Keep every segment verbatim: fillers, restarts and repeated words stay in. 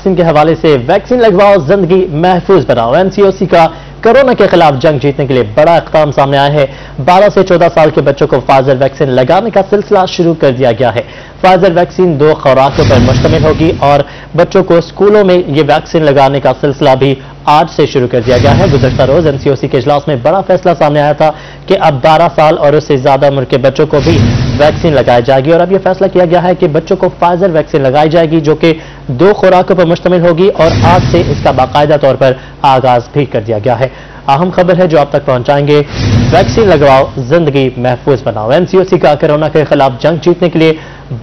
Vaccine के हवाले से वैक्सीन लगवाओ जिंदगी महफूज बनाओ। एनसीओसी का कोरोना के खिलाफ जंग जीतने के लिए बड़ा इक़दाम सामने आया है। बारह से चौदह साल के बच्चों को फाइजर वैक्सीन लगाने का सिलसिला शुरू कर दिया गया है। फाइजर वैक्सीन दो खुराकों पर मुश्तमिल होगी और बच्चों को स्कूलों में ये वैक्सीन लगाने का सिलसिला भी आज से शुरू कर दिया गया है। गुज़श्ता रोज एनसीओसी के इजलास में बड़ा फैसला सामने आया था कि अब बारह साल और उससे ज्यादा उम्र के बच्चों को भी वैक्सीन लगाई जाएगी और अब यह फैसला किया गया है कि बच्चों को फाइजर वैक्सीन लगाई जाएगी जो कि दो खुराकों पर मुश्तमिल होगी और आज से इसका बाकायदा तौर पर आगाज भी कर दिया गया है। अहम खबर है जो आप तक पहुंचाएंगे। वैक्सीन लगाओ जिंदगी महफूज बनाओ। एनसीओसी का कोरोना के खिलाफ जंग जीतने के लिए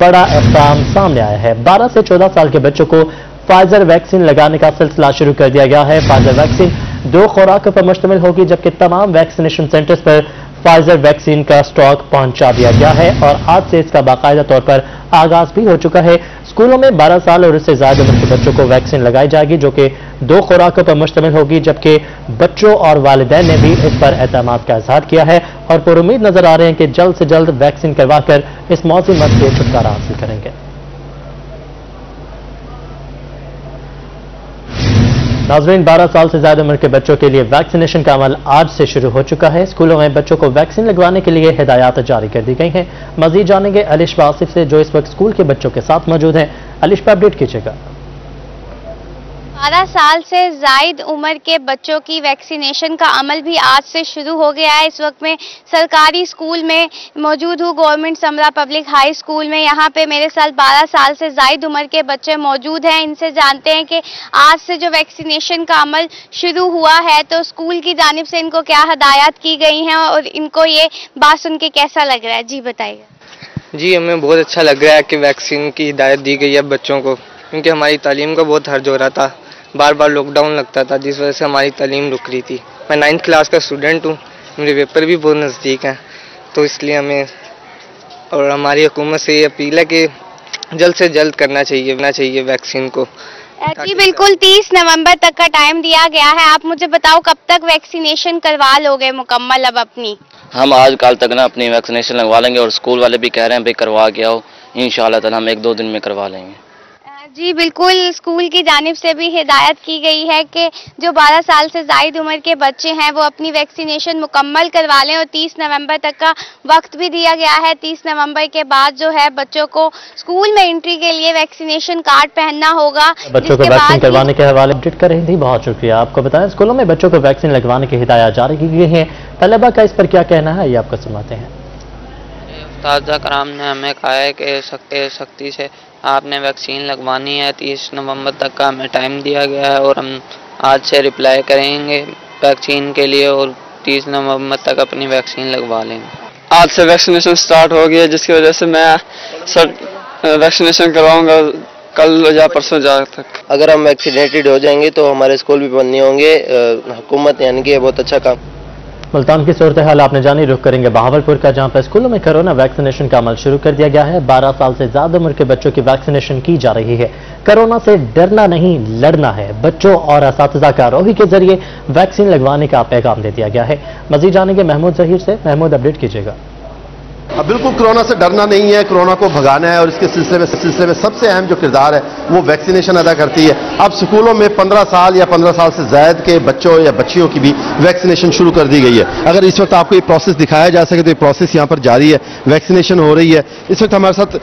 बड़ा इक़दाम सामने आया है। बारह से चौदह साल के बच्चों को फाइजर वैक्सीन लगाने का सिलसिला शुरू कर दिया गया है। फाइजर वैक्सीन दो खुराकों पर मुश्तमिल होगी जबकि तमाम वैक्सीनेशन सेंटर्स पर फाइजर वैक्सीन का स्टॉक पहुंचा दिया गया है और आज से इसका बाकायदा तौर पर आगाज भी हो चुका है। स्कूलों में बारह साल और इससे ज्यादा उम्र के बच्चों को वैक्सीन लगाई जाएगी जो कि दो खुराकों पर मुश्तमिल होगी जबकि बच्चों और वालिदैन ने भी इस पर एतमाद का इजहार किया है और पुरुमीद नजर आ रहे हैं कि जल्द से जल्द वैक्सीन करवाकर इस मौसम से छुटकारा हासिल करेंगे। नाज़रीन, बारह साल से ज्यादा उम्र के बच्चों के लिए वैक्सीनेशन का अमल आज से शुरू हो चुका है। स्कूलों में बच्चों को वैक्सीन लगवाने के लिए हिदायत जारी कर दी गई हैं। मजीद जानेंगे अलिशा आसिफ से जो इस वक्त स्कूल के बच्चों के साथ मौजूद हैं। अलिशा, अपडेट कीजिएगा। बारह साल से जायद उम्र के बच्चों की वैक्सीनेशन का अमल भी आज से शुरू हो गया है। इस वक्त मैं सरकारी स्कूल में मौजूद हूँ, government Samra public high school में। यहाँ पे मेरे साथ बारह साल से जायद उम्र के बच्चे मौजूद हैं। इनसे जानते हैं कि आज से जो वैक्सीनेशन का अमल शुरू हुआ है तो स्कूल की जानिब से इनको क्या हदायत की गई हैं और इनको ये बात सुन के कैसा लग रहा है, जी बताइए। जी, हमें बहुत अच्छा लग रहा है कि वैक्सीन की हिदायत दी गई है बच्चों को, क्योंकि हमारी तालीम का बहुत हर्ज हो रहा था। बार बार लॉकडाउन लगता था जिस वजह से हमारी तालीम रुक रही थी। मैं नाइन्थ क्लास का स्टूडेंट हूँ, मेरे पेपर भी बहुत नज़दीक हैं, तो इसलिए हमें और हमारी हुकूमत से ये अपील है कि जल्द से जल्द करना चाहिए ना चाहिए वैक्सीन को। जी बिल्कुल, तीस नवंबर तक का टाइम दिया गया है। आप मुझे बताओ कब तक वैक्सीनेशन करवा लोगे मुकम्मल? अब अपनी हम आज कल तक ना अपनी वैक्सीनेशन लगवा लेंगे और स्कूल वाले भी कह रहे हैं भाई करवा के आओ, इंशाल्लाह ताला हम एक दो दिन में करवा लेंगे। जी बिल्कुल, स्कूल की जानिब से भी हिदायत की गई है कि जो बारह साल से ज़ायद उम्र के बच्चे हैं वो अपनी वैक्सीनेशन मुकम्मल करवा लें और तीस नवंबर तक का वक्त भी दिया गया है। तीस नवंबर के बाद जो है बच्चों को स्कूल में एंट्री के लिए वैक्सीनेशन कार्ड पहनना होगा। बच्चों को वैक्सीन करवाने के हवाले अपडेट कर रही थी, बहुत शुक्रिया। आपको बताया स्कूलों में बच्चों को वैक्सीन लगवाने की हिदायत जारी की गई है। तलबा का इस पर क्या कहना है, ये आपको सुनाते हैं। उस्ताद कराम ने हमें कहा है कि सख्ती सख्ती से आपने वैक्सीन लगवानी है। तीस नवंबर तक का हमें टाइम दिया गया है और हम आज से रिप्लाई करेंगे वैक्सीन के लिए और तीस नवंबर तक अपनी वैक्सीन लगवा लेंगे। आज से वैक्सीनेशन स्टार्ट हो गई है जिसकी वजह से मैं सर वैक्सीनेशन करवाऊंगा कल या परसों जा तक। अगर हम वैक्सीनेटेड हो जाएंगे तो हमारे स्कूल भी बंद नहीं होंगे। हुकूमत यानी कि बहुत अच्छा काम। मुल्तान की सूरत हाल आपने जानी, रुख करेंगे बहावलपुर का जहां पर स्कूलों में कोरोना वैक्सीनेशन का अमल शुरू कर दिया गया है। बारह साल से ज्यादा उम्र के बच्चों की वैक्सीनेशन की जा रही है। कोरोना से डरना नहीं, लड़ना है। बच्चों और असातिज़ा का रोही के जरिए वैक्सीन लगवाने का पैगाम दे दिया गया है। मजीद जानेंगे महमूद जहीर से। महमूद, अपडेट कीजिएगा। अब बिल्कुल कोरोना से डरना नहीं है, कोरोना को भगाना है और इसके सिलसिले में सिलसिले में सबसे अहम जो किरदार है वो वैक्सीनेशन अदा करती है। अब स्कूलों में पंद्रह साल या पंद्रह साल से ज़ायद के बच्चों या बच्चियों की भी वैक्सीनेशन शुरू कर दी गई है। अगर इस वक्त आपको ये प्रोसेस दिखाया जा सके तो ये प्रोसेस यहाँ पर जारी है, वैक्सीनेशन हो रही है। इस वक्त हमारे साथ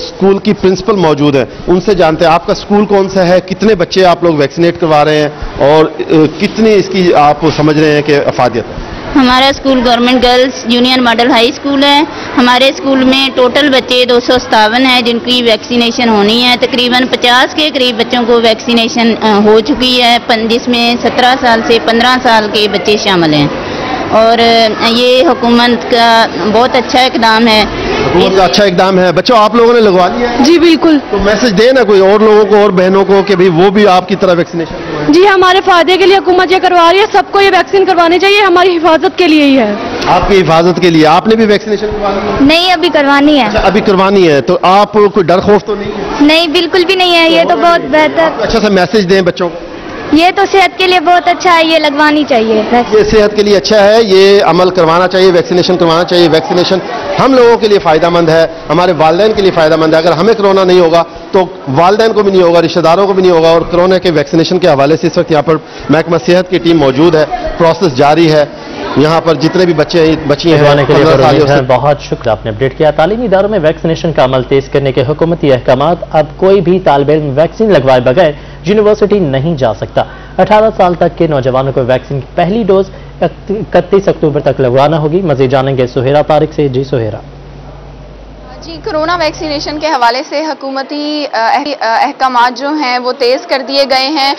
स्कूल की प्रिंसिपल मौजूद है, उनसे जानते हैं आपका स्कूल कौन सा है, कितने बच्चे आप लोग वैक्सीनेट करवा रहे हैं और कितनी इसकी आप समझ रहे हैं कि अफादियत है? हमारा school government girls union model high school है। हमारे स्कूल में टोटल बच्चे दो सौ सतावन हैं जिनकी वैक्सीनेशन होनी है। तकरीबन पचास के करीब बच्चों को वैक्सीनेशन हो चुकी है जिसमें सत्रह साल से पंद्रह साल के बच्चे शामिल हैं और ये हुकूमत का बहुत अच्छा इकदाम है। हुकूमत का अच्छा इकदाम है। बच्चों, आप लोगों ने लगवा लिया है? जी बिल्कुल। तो मैसेज दे ना कोई और लोगों को और बहनों को कि भाई वो भी आपकी तरह वैक्सीनेशन। जी, हमारे फायदे के लिए हुकूमत ये करवा रही है, सबको ये वैक्सीन करवानी चाहिए, हमारी हिफाजत के लिए ही है। आपकी हिफाजत के लिए। आपने भी वैक्सीनेशन करवानी है? नहीं, अभी करवानी है। अच्छा, अभी करवानी है। तो आप कोई डर खौफ तो नहीं है? नहीं, बिल्कुल भी नहीं है। ये तो बहुत बेहतर अच्छा सा मैसेज दें बच्चों को। ये तो सेहत के लिए बहुत अच्छा है, ये लगवानी चाहिए। ये सेहत के लिए अच्छा है, ये अमल करवाना चाहिए, वैक्सीनेशन करवाना चाहिए। वैक्सीनेशन हम लोगों के लिए फ़ायदा मंद है, हमारे वालिदैन के लिए फ़ायदा मंद है। अगर हमें कोरोना नहीं होगा तो वालदैन को भी नहीं होगा, रिश्तेदारों को भी नहीं होगा। और कोरोना के वैक्सीनेशन के हवाले से इस वक्त यहाँ पर महकमा सेहत की टीम मौजूद है, प्रोसेस जारी है। यहाँ पर जितने भी बच्चे बच्ची हैं, हैं बहुत शुक्रिया आपने अपडेट किया। तालीमी इदारों में वैक्सीनेशन का अमल तेज करने के हुकूमती अहकाम। अब कोई भी तालिब इल्म वैक्सीन लगवाए बगैर यूनिवर्सिटी नहीं जा सकता। अठारह साल तक के नौजवानों को वैक्सीन की पहली डोज इकतीस अक्टूबर तक लगवाना होगी। मजीद जानेंगे सोहेरा तारिक से। जी सोहेरा जी, कोरोना वैक्सीनेशन के हवाले से हुकूमती अहकाम जो हैं वो तेज़ कर दिए गए हैं।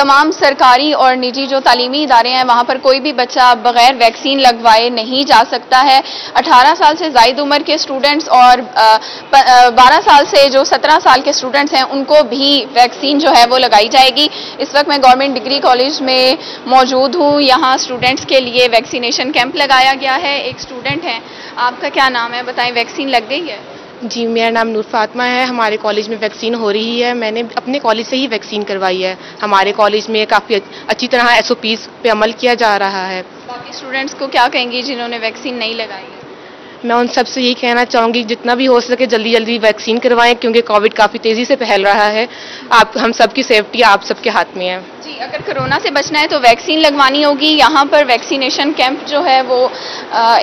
तमाम सरकारी और निजी जो तालीमी इदारे हैं वहाँ पर कोई भी बच्चा बग़ैर वैक्सीन लगवाए नहीं जा सकता है। अठारह साल से ज़ायद उम्र के स्टूडेंट्स और बारह साल से जो सत्रह साल के स्टूडेंट्स हैं उनको भी वैक्सीन जो है वो लगाई जाएगी। इस वक्त मैं गवर्नमेंट डिग्री कॉलेज में मौजूद हूँ। यहाँ स्टूडेंट्स के लिए वैक्सीनेशन कैंप लगाया गया है। एक स्टूडेंट हैं, आपका क्या नाम है, बताएं वैक्सीन लग गई है? जी, मेरा नाम नूर फातिमा है। हमारे कॉलेज में वैक्सीन हो रही है। मैंने अपने कॉलेज से ही वैक्सीन करवाई है। हमारे कॉलेज में काफ़ी अच्छी तरह एस ओ पीज़ पे अमल किया जा रहा है। बाकी स्टूडेंट्स को क्या कहेंगी जिन्होंने वैक्सीन नहीं लगाई है? मैं उन सबसे यही कहना चाहूँगी जितना भी हो सके जल्दी जल्दी वैक्सीन करवाएं, क्योंकि कोविड काफ़ी तेज़ी से फैल रहा है। आप हम सबकी सेफ्टी आप सबके हाथ में है जी। अगर कोरोना से बचना है तो वैक्सीन लगवानी होगी। यहाँ पर वैक्सीनेशन कैंप जो है वो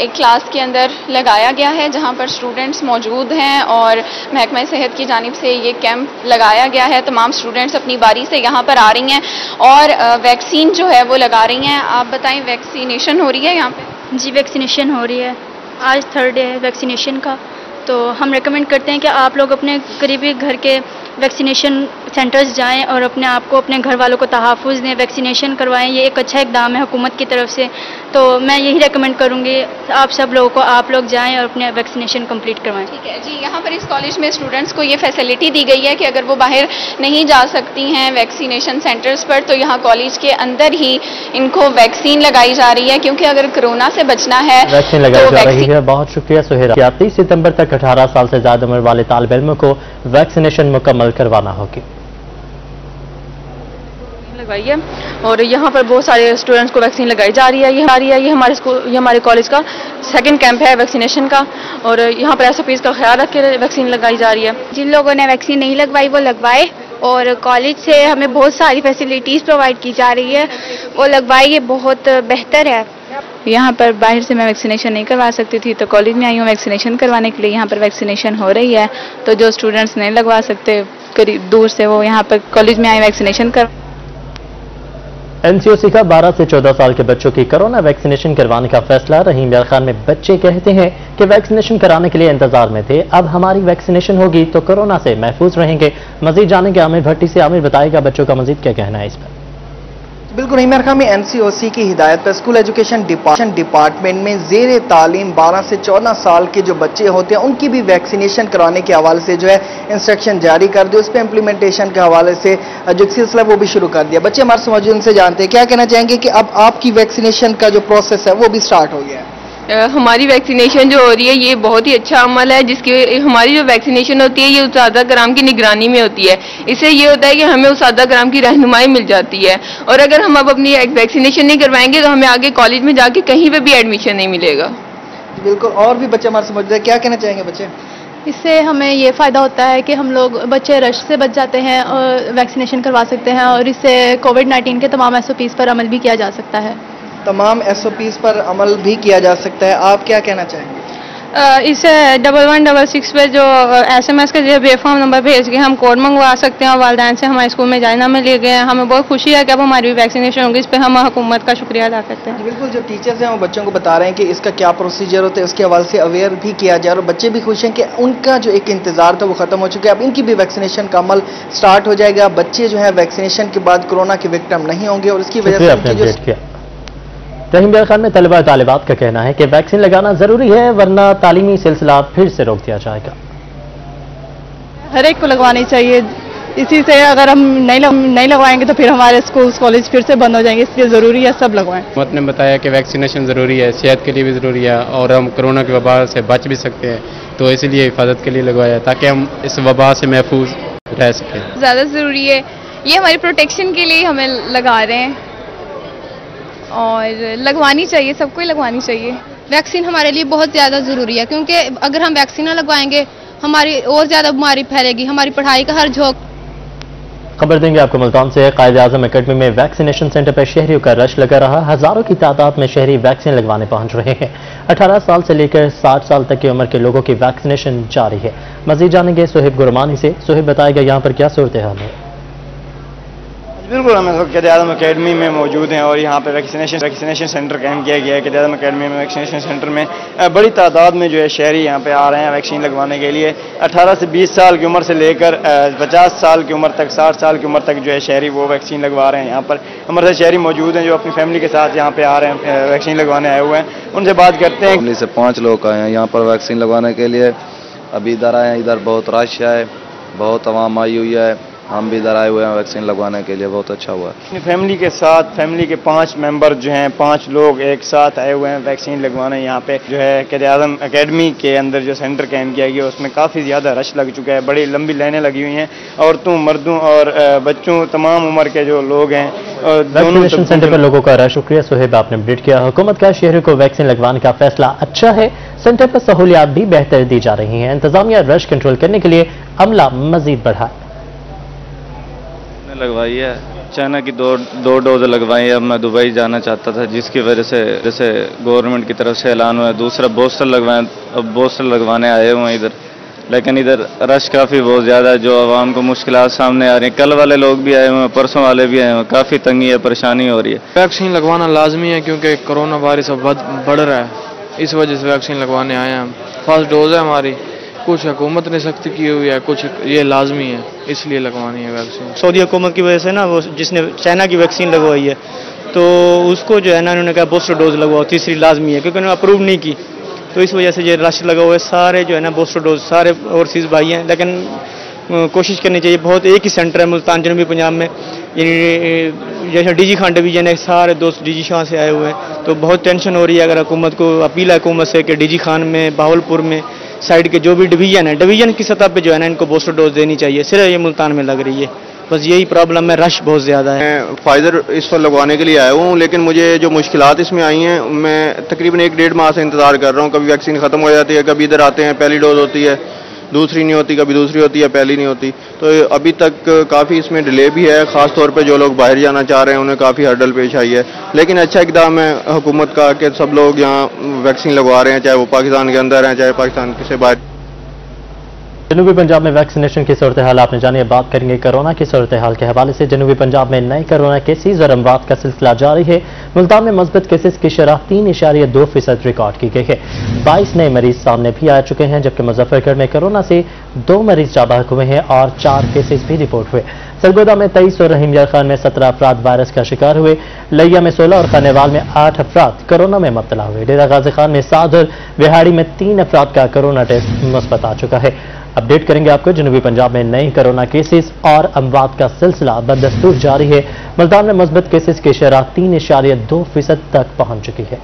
एक क्लास के अंदर लगाया गया है जहाँ पर स्टूडेंट्स मौजूद हैं और महकमा सेहत की जानिब से ये कैंप लगाया गया है। तमाम स्टूडेंट्स अपनी बारी से यहाँ पर आ रही हैं और वैक्सीन जो है वो लगा रही हैं। आप बताएं वैक्सीनेशन हो रही है यहाँ पर? जी, वैक्सीनेशन हो रही है। आज थर्ड डे है वैक्सीनेशन का, तो हम रेकमेंड करते हैं कि आप लोग अपने करीबी घर के वैक्सीनेशन सेंटर्स जाएं और अपने आप को, अपने घर वालों को तहफ़्फ़ुज़ दें, वैक्सीनेशन करवाएं। ये एक अच्छा इक़दाम है हुकूमत की तरफ से, तो मैं यही रेकमेंड करूँगी आप सब लोगों को, आप लोग जाएं और अपने वैक्सीनेशन कंप्लीट करवाएं। ठीक है जी। यहाँ पर इस कॉलेज में स्टूडेंट्स को ये फैसिलिटी दी गई है कि अगर वो बाहर नहीं जा सकती हैं वैक्सीनेशन सेंटर्स पर, तो यहाँ कॉलेज के अंदर ही इनको वैक्सीन लगाई जा रही है, क्योंकि अगर कोरोना से बचना है वैक्सीन लगाई जा रही है। बहुत शुक्रिया सुहेरा। तीस सितम्बर तक अठारह साल से ज़्यादा उम्र वाले तालिब इल्मों को वैक्सीनेशन मुकम्मल करवाना होगी। लगाई है और यहाँ पर बहुत सारे स्टूडेंट्स को वैक्सीन लगाई जा रही है। ये हमारी है ये हमारे स्कूल ये हमारे कॉलेज का सेकंड कैंप है वैक्सीनेशन का, और यहाँ पर एस ओ पीज़ का ख्याल रख के वैक्सीन लगाई जा रही है। जिन लोगों ने वैक्सीन नहीं लगवाई वो लगवाए, और कॉलेज से हमें बहुत सारी फैसिलिटीज़ प्रोवाइड की जा रही है, वो लगवाए, ये बहुत बेहतर है। यहाँ पर बाहर से मैं वैक्सीनेशन नहीं करवा सकती थी, तो कॉलेज में आई हूँ वैक्सीनेशन करवाने के लिए। यहाँ पर वैक्सीनेशन हो रही है, तो जो स्टूडेंट्स नहीं लगवा सकते करीब दूर से, वो यहाँ पर कॉलेज में आई वैक्सीनेशन कर। एनसीओसी का बारह से चौदह साल के बच्चों की कोरोना वैक्सीनेशन करवाने का फैसला। रहीम यार खान में बच्चे कहते हैं कि वैक्सीनेशन कराने के लिए इंतजार में थे, अब हमारी वैक्सीनेशन होगी तो कोरोना से महफूज रहेंगे। मजीद जानेंगे आमिर भट्टी से। आमिर बताएगा बच्चों का मजीद क्या कहना है इस पर। बिल्कुल, रहीम यार खान में एनसीओसी की हिदायत पर स्कूल एजुकेशन डिपार्टमेंट डिपार्टमेंट में जेर तालीम बारह से चौदह साल के जो बच्चे होते हैं उनकी भी वैक्सीनेशन कराने के हवाले से जो है इंस्ट्रक्शन जारी कर दिया। उस पर इम्प्लीमेंटेशन के हवाले से जो सिलसिला वो भी शुरू कर दिया। बच्चे हमारे से मौजूद उनसे जानते हैं क्या कहना चाहेंगे कि अब आपकी वैक्सीनेशन का जो प्रोसेस है वो भी स्टार्ट हो गया है। हमारी वैक्सीनेशन जो हो रही है ये बहुत ही अच्छा अमल है, जिसकी हमारी जो वैक्सीनेशन होती है ये उस्तादा कराम की निगरानी में होती है। इससे ये होता है कि हमें उस्तादा कराम की रहनुमाई मिल जाती है, और अगर हम अब अपनी वैक्सीनेशन नहीं करवाएंगे तो हमें आगे कॉलेज में जाके कहीं पे भी एडमिशन नहीं मिलेगा। बिल्कुल, और भी बच्चे हमारे समझ रहे हैं, क्या कहना चाहेंगे बच्चे? इससे हमें ये फ़ायदा होता है कि हम लोग बच्चे रश से बच जाते हैं और वैक्सीनेशन करवा सकते हैं, और इससे कोविड नाइन्टीन के तमाम एस ओ पीज़ पर अमल भी किया जा सकता है। तमाम एसओपीज़ पर अमल भी किया जा सकता है। आप क्या कहना चाहेंगे? इसे डबल वन डबल सिक्स पर जो एसएमएस के जो बेफॉर्म नंबर भेज के हम कोड मंगवा सकते हैं, और वालदैन से हमारे स्कूल में जाना में ले गए हैं। हमें बहुत खुशी है कि अब हमारी भी वैक्सीनेशन होगी। इस पर हम हुकूमत का शुक्रिया अदा करते हैं। बिल्कुल, जो टीचर्स हैं वो बच्चों को बता रहे हैं कि इसका क्या प्रोसीजर होता है, उसके हवाले से अवेयर भी किया जा रहा है। बच्चे भी खुश हैं कि उनका जो एक इंतजार था वो खत्म हो चुका है, अब इनकी भी वैक्सीनेशन का अमल स्टार्ट हो जाएगा। बच्चे जो है वैक्सीनेशन के बाद कोरोना के विक्टिम नहीं होंगे, और इसकी वजह से रहीम यार खान में तलबा तालिबात का कहना है कि वैक्सीन लगाना ज़रूरी है, वरना तालीमी सिलसिला फिर से रोक दिया जाएगा। हर एक को लगवानी चाहिए। इसी से अगर हम नहीं लग, नहीं लगवाएंगे तो फिर हमारे स्कूल कॉलेज फिर से बंद हो जाएंगे, इसलिए ज़रूरी है सब लगवाएं। हुकूमत ने बताया कि वैक्सीनेशन ज़रूरी है, सेहत के लिए भी ज़रूरी है, और हम कोरोना की वबा से बच भी सकते हैं, तो इसीलिए हिफाजत के लिए लगवाया ताकि हम इस वबा से महफूज रह सकें। ज़्यादा ज़रूरी है ये, हमारी प्रोटेक्शन के लिए हमें लगा रहे हैं, और लगवानी चाहिए, सबको लगवानी चाहिए। वैक्सीन हमारे लिए बहुत ज़्यादा ज़रूरी है, क्योंकि अगर हम वैक्सीन ना लगवाएंगे हमारी और ज्यादा बीमारी फैलेगी, हमारी पढ़ाई का हर झोंक। खबर देंगे आपको मुल्तान से। कायद-ए-आज़म एकेडमी में वैक्सीनेशन सेंटर पर शहरियों का रश लगा रहा। हजारों की तादाद में शहरी वैक्सीन लगवाने पहुंच रहे हैं। अठारह साल से लेकर साठ साल तक की उम्र के लोगों की वैक्सीनेशन जारी है। मजीद जानेंगे सोहेब गुरमानी से। सोहेब बताएगा यहाँ पर क्या सूरत हाल है। बिल्कुल, हम लोग कायद-ए-आज़म एकेडमी में मौजूद हैं और यहाँ पे वैक्सीनेशन वैक्सीनेशन सेंटर कायम किया गया है। कायद-ए-आज़म एकेडमी में वैक्सीनेशन सेंटर में बड़ी तादाद में जो है शहरी यहाँ पे आ रहे हैं वैक्सीन लगवाने के लिए। अठारह से बीस साल की उम्र से लेकर पचास साल की उम्र तक, साठ साल की उम्र तक जो है शहरी वो वैक्सीन लगवा रहे हैं। यहाँ पर हमारे शहरी मौजूद हैं जो अपनी फैमिली के साथ यहाँ पे आ रहे हैं, वैक्सीन लगवाने आए हुए हैं। उनसे बात करते हैं। फैमिली से पाँच लोग आए हैं यहाँ पर वैक्सीन लगवाने के लिए। अभी इधर आए हैं, इधर बहुत रश है, बहुत आवाम आई हुई है। हम भी इधर आए हुए हैं वैक्सीन लगवाने के लिए, बहुत अच्छा हुआ। अपनी फैमिली के साथ, फैमिली के पांच मेंबर जो हैं, पांच लोग एक साथ आए हुए हैं वैक्सीन लगवाने। यहाँ पे जो है कायद-ए-आज़म एकेडमी के अंदर जो सेंटर कायम किया गया उसमें काफ़ी ज़्यादा रश लग चुका है। बड़ी लंबी लाइनें लगी हुई हैं। औरतों, मर्दों और बच्चों, तमाम उम्र के जो लोग हैं वैक्सीनेशन सेंटर पर लोगों का रश। शुक्रिया सोहेब, आपने अपडेट किया। हुकूमत का शहरों को वैक्सीन लगवाने का फैसला अच्छा है। सेंटर पर सहूलियात भी बेहतर दी जा रही हैं। इंतजामिया रश कंट्रोल करने के लिए अमला मजीद बढ़ा। लगवाई है, चाइना की दो दो डोज लगवाई है। अब मैं दुबई जाना चाहता था जिसकी वजह से जैसे गवर्नमेंट की तरफ से ऐलान हुआ। दूसरा बोस्टर लगवाए, अब बोस्टर लगवाने आए हुए हैं इधर, लेकिन इधर रश काफ़ी बहुत ज़्यादा है जो आवाम को मुश्किल सामने आ रही है। कल वाले लोग भी आए हुए हैं, परसों वाले भी आए हुए हैं। काफ़ी तंगी है, परेशानी हो रही है। वैक्सीन लगवाना लाजमी है क्योंकि कोरोना वायरस अब बढ़ रहा है, इस वजह से वैक्सीन लगवाने आए हैं हम। फर्स्ट डोज है हमारी, कुछ हुकूमत ने सख्ती की हुई है, कुछ ये लाजमी है, इसलिए लगवानी है वैक्सीन। सऊदी हुकूमत की वजह से ना, वो जिसने चाइना की वैक्सीन लगवाई है तो उसको जो है ना उन्होंने कहा बूस्टर डोज लगवाओ, तीसरी लाजमी है, क्योंकि उन्होंने अप्रूव नहीं की। तो इस वजह से ये रश लगा हुआ है। सारे जो है ना बूस्टर डोज, सारे ओवरसीज़ भाई हैं, लेकिन कोशिश करनी चाहिए। बहुत एक ही सेंटर है मुल्तान जनूबी पंजाब में, जैसे डी जी खान डिवीजन है, सारे दोस्त डी जी शाह से आए हुए हैं। तो बहुत टेंशन हो रही है। अगर हुकूमत को अपील है हुकूमत से कि डी जी खान में, बहावलपुर में साइड के जो भी डिवीजन है, डिवीजन की सतह पे जो है ना इनको बूस्टर डोज देनी चाहिए। सिर्फ ये मुल्तान में लग रही है, बस यही प्रॉब्लम है, रश बहुत ज़्यादा है। मैं फाइजर इस पर लगवाने के लिए आया हूँ, लेकिन मुझे जो मुश्किलात इसमें आई हैं, मैं तकरीबन एक डेढ़ माह से इंतजार कर रहा हूँ। कभी वैक्सीन ख़त्म हो जाती है, कभी इधर आते हैं पहली डोज होती है, दूसरी नहीं होती, कभी दूसरी होती है, पहली नहीं होती। तो अभी तक काफ़ी इसमें डिले भी है, ख़ास तौर पे जो लोग बाहर जाना चाह रहे हैं उन्हें काफ़ी हर्डल पेश आई है। लेकिन अच्छा इक़दाम है हुकूमत का कि सब लोग यहाँ वैक्सीन लगवा रहे हैं, चाहे वो पाकिस्तान के अंदर हैं, चाहे पाकिस्तान से बाहर। जनूबी पंजाब में वैक्सीनेशन की सूरत हाल आपने जानी है। बात करेंगे कोरोना की सूरत हाल के हवाले से। जनूबी पंजाब में नए कोरोना केसेज और अमरात का सिलसिला जारी है। मुल्तान में मस्बत केसेज की शरह तीन इशारिया दो फीसद रिकॉर्ड की गई है। बाईस नए मरीज सामने भी आ चुके हैं, जबकि मुजफ्फरगढ़ में कोरोना से दो मरीज जाबाक हुए हैं और चार केसेज भी रिपोर्ट हुए। सरगोधा में तेईस और रहीम यार खान में सत्रह अफराद वायरस का शिकार हुए। लैया में सोलह और खानेवाल में आठ अफराद कोरोना में मुब्तला हुए। डेरा गाजी खान में सात और बिहाड़ी में तीन अफराद का कोरोना टेस्ट मुस्बत आ चुका है। अपडेट करेंगे आपको। जनूबी पंजाब में नए कोरोना केसेस और अमवात का सिलसिला बदस्तूर जारी है। मुल्तान में मस्बत केसेस की शरह तीन इशारिया दो फीसद तक पहुंच चुकी है।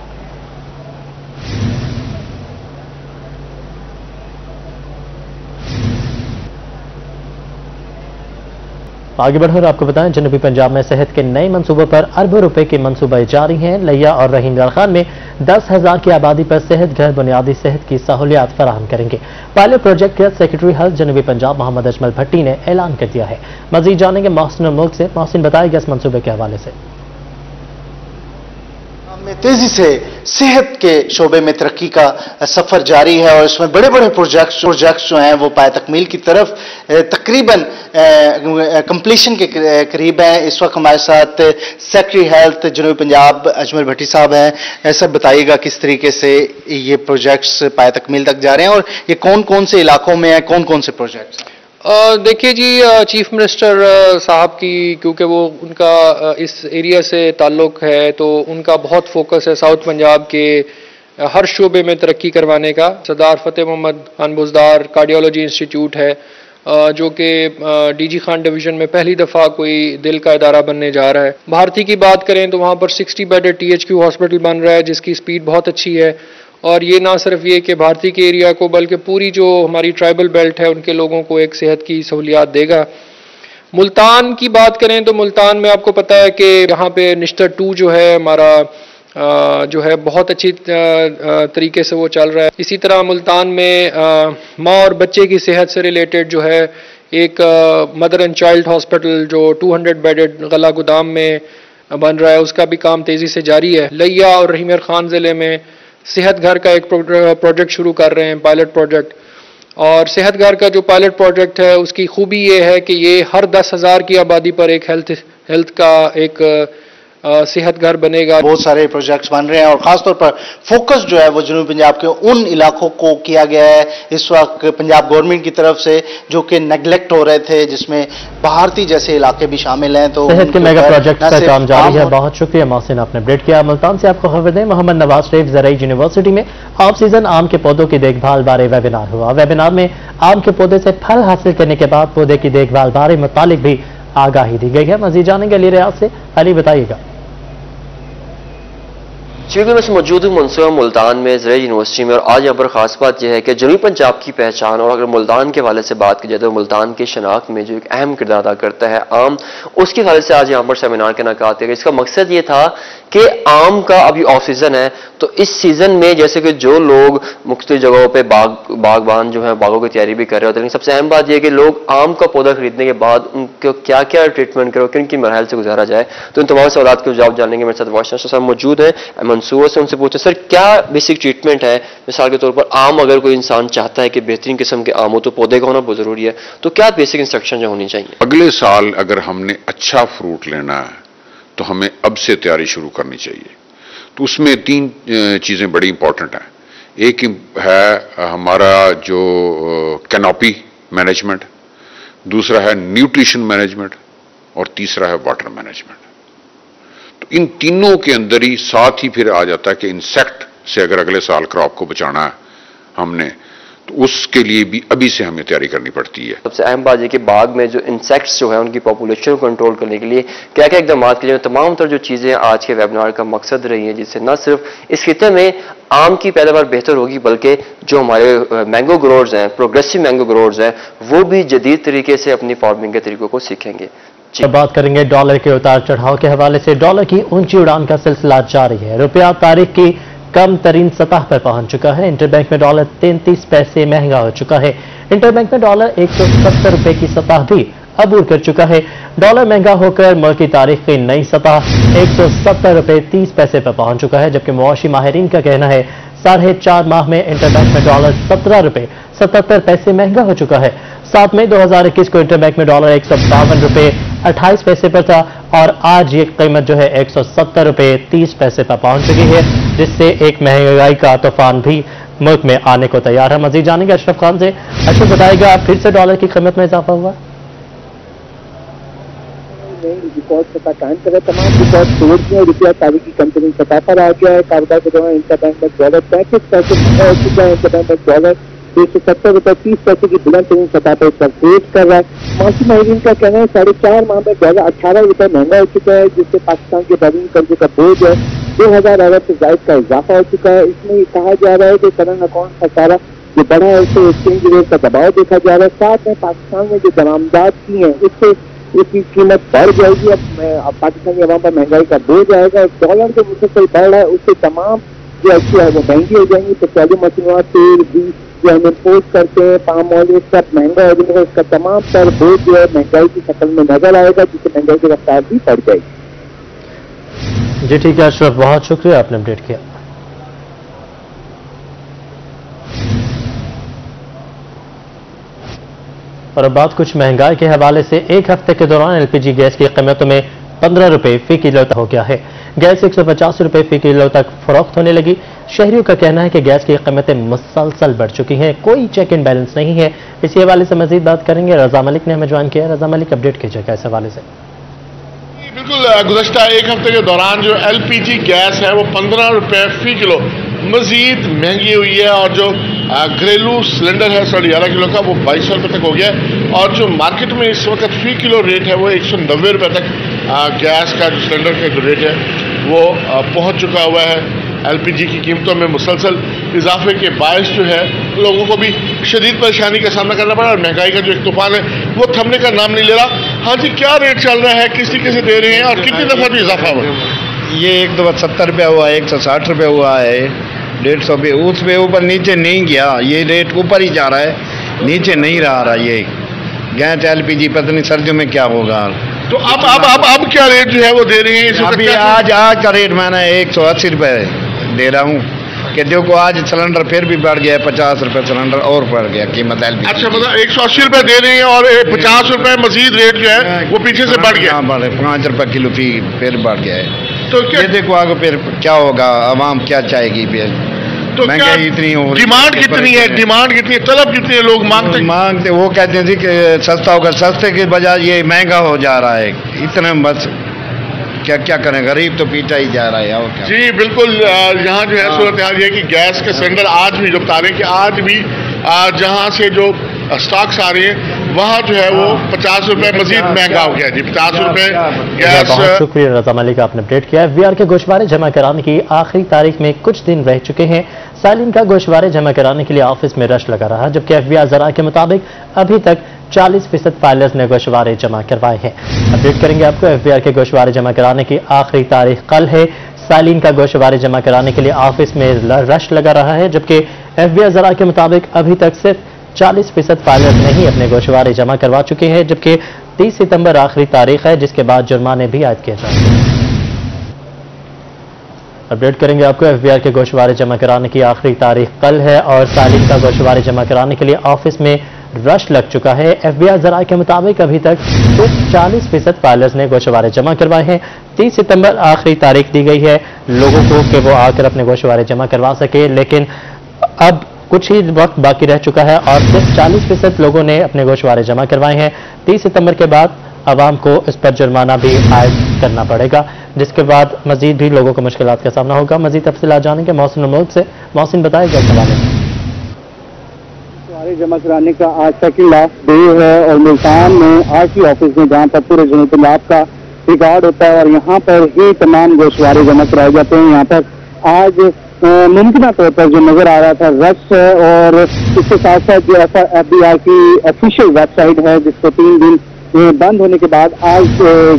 आगे बढ़कर आपको बताएं, जनूबी पंजाब में सेहत के नए मंसूबों पर अरबों रुपए के मंसूबे जारी हैं। लैया और रहीम यार खान में दस हज़ार की आबादी पर सेहत घर बुनियादी सेहत की सहूलियात फराहम करेंगे। पायलट प्रोजेक्ट का सेक्रेटरी हेल्थ जनूबी पंजाब मोहम्मद अजमल भट्टी ने ऐलान कर दिया है। मजीद जानेंगे मोहसिन मुल्क से। मोहसिन बताएगा इस मंसूबे के हवाले से। में तेजी से सेहत के शोबे में तरक्की का सफर जारी है और इसमें बड़े बड़े प्रोजेक्ट्स प्रोजेक्ट्स जो हैं वो पाए तकमील की तरफ तकरीबन कंप्लीशन के करीब हैं। इस वक्त हमारे साथ सेक्रेटरी हेल्थ जनूबी पंजाब अजमल भट्टी साहब हैं। सर बताइएगा किस तरीके से ये प्रोजेक्ट्स पाए तकमील तक जा रहे हैं और ये कौन कौन से इलाकों में हैं, कौन कौन से प्रोजेक्ट्स? देखिए जी, चीफ मिनिस्टर साहब की, क्योंकि वो उनका इस एरिया से ताल्लुक़ है, तो उनका बहुत फोकस है साउथ पंजाब के हर शोबे में तरक्की करवाने का। सरदार फतेह मोहम्मद खान बुजदार कार्डियोलॉजी इंस्टीट्यूट है जो कि डीजी खान डिवीज़न में पहली दफ़ा कोई दिल का इदारा बनने जा रहा है। भारती की बात करें तो वहाँ पर sixty bedded T H Q hospital बन रहा है जिसकी स्पीड बहुत अच्छी है। और ये ना सिर्फ ये कि भारती के एरिया को बल्कि पूरी जो हमारी ट्राइबल बेल्ट है उनके लोगों को एक सेहत की सहूलियात देगा। मुल्तान की बात करें तो मुल्तान में आपको पता है कि यहाँ पे निश्तर टू जो है हमारा जो है बहुत अच्छी तरीके से वो चल रहा है। इसी तरह मुल्तान में माँ और बच्चे की सेहत से रिलेटेड जो है एक मदर एंड चाइल्ड हॉस्पिटल जो दो सौ बेडेड गला गोदाम में बन रहा है, उसका भी काम तेज़ी से जारी है। लैया और रहीम यार खान ज़िले में सेहत घर का एक प्रोजेक्ट शुरू कर रहे हैं, पायलट प्रोजेक्ट। और सेहत घर का जो पायलट प्रोजेक्ट है उसकी खूबी ये है कि ये हर दस हज़ार की आबादी पर एक हेल्थ हेल्थ का एक सेहत घर बनेगा। बहुत सारे प्रोजेक्ट्स बन रहे हैं और खासतौर पर फोकस जो है वो जनूबी पंजाब के उन इलाकों को किया गया है इस वक्त पंजाब गवर्नमेंट की तरफ से जो कि नेगलेक्ट हो रहे थे, जिसमें भारती जैसे इलाके भी शामिल हैं। तो सेहत के मेगा प्रोजेक्ट का काम जारी है। बहुत शुक्रिया मोहसिन, आपने अपडेट किया। मुल्तान से आपको खबर दें, मोहम्मद नवाज शरीफ ज़राई यूनिवर्सिटी में ऑफ सीजन आम के पौधों की देखभाल बारे वेबिनार हुआ। वेबिनार में आम के पौधे से फल हासिल करने के बाद पौधे की देखभाल बारे मुतालिक भी आगाही दी गई है। मजीद जानेंगे अली रियाज से। अली बताइएगा। चीफ में मौजूद मनसूबा मुल्तान में ज़राई यूनिवर्सिटी में, और आज यहाँ पर खास बात यह है कि जनूबी पंजाब की पहचान, और अगर मुल्तान के हवाले से बात की जाए तो मुल्तान की शनाख्त में जो एक अहम किरदार अदा करता है आम, उसके हवाले से आज यहाँ पर सेमिनार का इनेकाद किया गया। इसका मकसद ये था कि आम का अभी ऑफ सीजन है, तो इस सीजन में जैसे कि जो लोग मुख्तलिफ जगहों पर बाग बागबान जो है बागों की तैयारी भी कर रहे होते हैं, लेकिन सबसे अहम बात यह कि लोग आम का पौधा खरीदने के बाद उनको क्या क्या ट्रीटमेंट करो, किन किन मरहल से गुजारा जाए, तो इन तमाम सवाल के जवाब जानेंगे। मेरे साथ वाशिंगटन साहब मौजूद हैं, मंसूर से उनसे पूछे सर क्या बेसिक ट्रीटमेंट है। मिसाल के तौर पर आम अगर कोई इंसान चाहता है कि बेहतरीन किस्म के आम हो तो पौधे का होना बहुत जरूरी है, तो क्या बेसिक इंस्ट्रक्शन जो होनी चाहिए? अगले साल अगर हमने अच्छा फ्रूट लेना है तो हमें अब से तैयारी शुरू करनी चाहिए। तो उसमें तीन चीजें बड़ी इंपॉर्टेंट हैं। एक है हमारा जो कैनोपी मैनेजमेंट, दूसरा है न्यूट्रिशन मैनेजमेंट, और तीसरा है वाटर मैनेजमेंट। इन तीनों के अंदर ही साथ ही फिर आ जाता है कि इंसेक्ट से अगर अगले साल क्रॉप को बचाना है हमने, तो उसके लिए भी अभी से हमें तैयारी करनी पड़ती है। सबसे अहम बात यह कि बाग में जो इंसेक्ट्स जो है उनकी पॉपुलेशन को कंट्रोल करने के लिए क्या क्या इकदाम के लिए तमाम तरह जो चीज़ें आज के वेबिनार का मकसद रही हैं, जिससे न सिर्फ इस खिते में आम की पैदावार बेहतर होगी बल्कि जो हमारे मैंगो ग्रोवर्स हैं, प्रोग्रेसिव मैंगो ग्रोवर्स हैं, वो भी जदीद तरीके से अपनी फार्मिंग के तरीकों को सीखेंगे। तो बात करेंगे डॉलर के उतार चढ़ाव के हवाले से। डॉलर की ऊंची उड़ान का सिलसिला जारी है। रुपया तारीख की कम तरीन सतह पर पहुंच चुका है। इंटरबैंक में डॉलर तैंतीस पैसे महंगा हो चुका है। इंटरबैंक में डॉलर एक सौ सत्तर रुपए की सतह भी अबूर कर चुका है। डॉलर महंगा होकर मुल्क की तारीख की नई सतह एक सौ सत्तर रुपए तीस पैसे पर पहुंच चुका है, जबकि मुआशी माहरीन का कहना है साढ़े चार माह में इंटरबैंक में डॉलर सत्रह रुपए सतहत्तर पैसे महंगा हो चुका है। सात मई दो हजार इक्कीस को इंटरबैंक में डॉलर एक सौ बावन रुपए अट्ठाईस पैसे पर था और आज ये कीमत जो है एक सौ सत्तर रुपए तीस पैसे पर पहुंच चुकी है, जिससे एक महंगाई का तूफान भी मुल्क में आने को तैयार है। मजीद जानेंगे अशरफ खान से। अशरफ बताएगा, फिर से डॉलर की कीमत में इजाफा हुआ? रिकॉर्ड सतह कायम कर तमाम रिकॉर्ड तोड़ के रुपया तारीख की कंपनी सतह पर आ गया है। कारोबार के दौरान इंटरबैंक में डॉलर पैंतीस पैसे इंटरबैंक में डॉलर एक सौ सत्तर रुपए तीस पैसे की बुलंद तरीन सतह पर प्रवेश कर रहा है। मौसम माहरीन का कहना है साढ़े चार माह में डॉलर अठारह रुपए महंगा हो चुका है, जिससे पाकिस्तान के बरवीन कर्जे का बोझ है दो हजार अरब से जायद का इजाफा हो चुका है। इसमें कहा जा रहा है कि करंट अकाउंट का सारा जो बढ़ा है उससे एक्सचेंज रेट का दबाव देखा जा रहा है। साथ में पाकिस्तान में जो दरामदाद की है उससे इसकी कीमत बढ़ जाएगी। अब पाकिस्तानी अवाम पर महंगाई का बोझ आएगा और डॉलर जो मुसलसल बढ़ रहा है उससे तमाम जो अशिया है वो महंगी हो जाएंगी। पेट्रोलियम मसनूआत, तेल भी जो हम इम्पोर्ट करते हैं, पाम ऑयल ये सब महंगा हो जाएगा। इसका तमाम पर बोझ जो है महंगाई की शक्ल में नजर आएगा, जिससे महंगाई की रफ्तार भी बढ़ जाएगी। जी ठीक है अशरफ, बहुत शुक्रिया आपने अपडेट किया। और अब बात कुछ महंगाई के हवाले से। एक हफ्ते के दौरान एलपीजी गैस की कीमतों में पंद्रह रुपए फी किलो तक हो गया है। गैस एक सौ पचास रुपए फी किलो तक फरोख्त होने लगी। शहरियों का कहना है कि गैस की कीमतें मुसलसल बढ़ चुकी हैं, कोई चेक इन बैलेंस नहीं है। इसी हवाले से मजीद बात करेंगे। रजा मलिक ने हमें ज्वाइन किया है। रजा मलिक अपडेट कीजिएगा इस हवाले से। बिल्कुल, गुज़श्ता एक हफ्ते के दौरान जो एलपीजी गैस है वो पंद्रह रुपए फी किलो मजीद महंगी हुई है, और जो घरेलू सिलेंडर है साढ़े ग्यारह किलो का वो बाईस सौ रुपये तक हो गया है, और जो मार्केट में इस वक्त फी किलो रेट है वो एक सौ नब्बे रुपये तक गैस का जो सिलेंडर का जो रेट है वो पहुंच चुका हुआ है। एलपीजी की कीमतों में मुसलसल इजाफे के बायस जो है लोगों को भी शदीद परेशानी का सामना करना पड़ा, और महंगाई का जो एक तूफान है वो थमने का नाम नहीं ले रहा। हाँ जी, क्या रेट चल रहा है, किस तरीके से दे रहे हैं और कितनी दफ़ा भी इजाफा हुआ? ये एक दो सत्तर रुपया हुआ है, एक सौ साठ रुपये हुआ है, डेढ़ सौ पे उसमें ऊपर नीचे नहीं गया, ये रेट ऊपर ही जा रहा है, नीचे नहीं रहा रहा ये गैस एलपीजी, पता नहीं सर्दियों में क्या होगा। तो अब अब अब अब क्या रेट जो है वो दे रहे हैं अभी? आज आज का रेट मैंने एक सौ अस्सी रुपये दे रहा हूँ कि देखो आज सिलेंडर फिर भी बढ़ गया है, पचास रुपये सिलेंडर और बढ़ गया कीमत एलपीजी। अच्छा, मतलब एक सौ अस्सी रुपये दे रहे हैं और पचास रुपये मजीद रेट जो है वो पीछे से बढ़ गया, बढ़े पाँच रुपये किलो फी फिर बढ़ गया है। तो ये देखो आगे फिर क्या होगा, आवाम क्या चाहेगी फिर, तो महंगाई इतनी हो, डिमांड कितनी है, डिमांड कितनी है, तलब कितनी है, लोग मांगते मांगते वो कहते हैं जी कि सस्ता होगा, सस्ते के बजाय ये महंगा हो जा रहा है, इतना बस क्या क्या करें, गरीब तो पीटा ही जा रहा है और क्या। जी बिल्कुल, यहाँ जो है सूरत हाल ये है कि गैस के सिलेंडर आज भी जो बता रहे हैं कि आज भी जहाँ से जो स्टॉक्स आ रहे हैं वहाँ जो है वो पचास रुपये मजीद महंगा हो गया जी, पचास रुपये गैस। बहुत शुक्रिया रज़ा मलिक, आपने अपडेट किया। एफबीआर के गोशवारे जमा कराने की आखिरी तारीख में कुछ दिन रह चुके हैं, सालीन का गोशवारे जमा कराने के लिए ऑफिस में रश लगा रहा, जबकि एफबीआर जरा के मुताबिक अभी तक चालीस फीसद फाइलर्स ने गोशवारे जमा करवाए हैं। अपडेट करेंगे आपको, एफबीआर के गोशवारे जमा कराने की आखिरी तारीख कल है, सालीन का गोशवारे जमा कराने के लिए ऑफिस में रश लगा रहा है, जबकि एफबीआर जरा के मुताबिक अभी तक सिर्फ चालीस फीसद फाइलर्स ने ही अपने गोशवारे जमा करवा चुके हैं, जबकि तीस सितंबर आखिरी तारीख है जिसके बाद जुर्माने भी आयद किए जाएंगे। अपडेट करेंगे आपको, एफबीआर के गोशवारे जमा कराने की आखिरी तारीख कल है और सालीन का गोशवारे जमा कराने के लिए ऑफिस में रश लग चुका है। एफबीआर जरा के मुताबिक अभी तक सिर्फ चालीस फीसद फाइलर्स ने गोशवारे जमा करवाए हैं, तीस सितंबर आखिरी तारीख दी गई है लोगों को कि वो आकर अपने गोशवारे जमा करवा सके, लेकिन अब कुछ ही वक्त बाकी रह चुका है और सिर्फ चालीस फीसद लोगों ने अपने गोशवारे जमा करवाए हैं। तीस सितंबर के बाद आवाम को इस पर जुर्माना भी आयद करना पड़ेगा, जिसके बाद मजीद भी लोगों को मुश्किलात का सामना होगा। मजीद तफसीलात जानेंगे मौसिन मुल्क से। मौसिन बताएगा इस हवाले में। जमा कराने का आज तक लास्ट डे है और मुल्तान में आज की ऑफिस में जहाँ पर पूरे जनूब पंजाब का रिकॉर्ड होता है और यहाँ पर ही तमाम गोशवारे जमा कराए जाते हैं, यहाँ पर आज मुमकिन तौर पर जो नजर आ रहा था रश है और इसके साथ साथ जो ऐसा एफ बी आर की ऑफिशियल वेबसाइट है जिसको तीन दिन बंद होने के बाद आज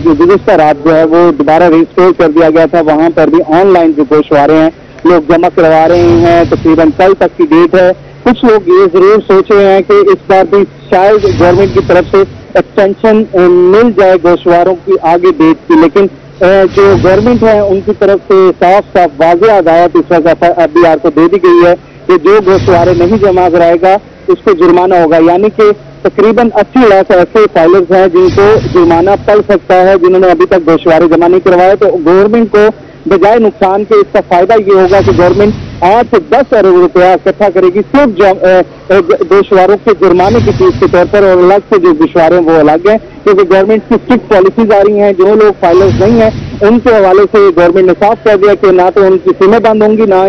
गुजश्ता रात जो है वो दोबारा रिस्टोर कर दिया गया था, वहां पर भी ऑनलाइन जो गोशवारे हैं लोग जमा करवा रहे हैं। तकरीबन कल तक की डेट है। कुछ लोग ये जरूर सोच रहे हैं कि इस बार भी शायद गवर्नमेंट की तरफ से एक्सटेंशन मिल जाए गोशवारों की आगे डेट की, लेकिन जो गवर्नमेंट है उनकी तरफ से साफ साफ वाजह हिदायत इस वक्त एफ बी आर को दे दी गई है कि जो गोशवारे नहीं जमा कराएगा उसको जुर्माना होगा, यानी कि तकरीबन अस्सी लाख ऐसे फाइलर्स हैं जिनको जुर्माना पड़ सकता है जिन्होंने अभी तक गोशवारे जमा नहीं करवाए। तो गवर्नमेंट को बजाय नुकसान के इसका फायदा ये होगा कि गवर्नमेंट आठ से दस अरब रुपया इकट्ठा करेगी सिर्फ गोशवारों के जुर्माने की चीज के तौर पर, और अलग से जो गोशवारे हैं वो अलग हैं क्योंकि गवर्नमेंट की स्ट्रिक्ट पॉलिसीज आ रही हैं। जो लोग फाइलर्स नहीं हैं उनके हवाले से गवर्नमेंट ने साफ कर दिया कि ना तो उनकी सीमें बंद होंगी, ना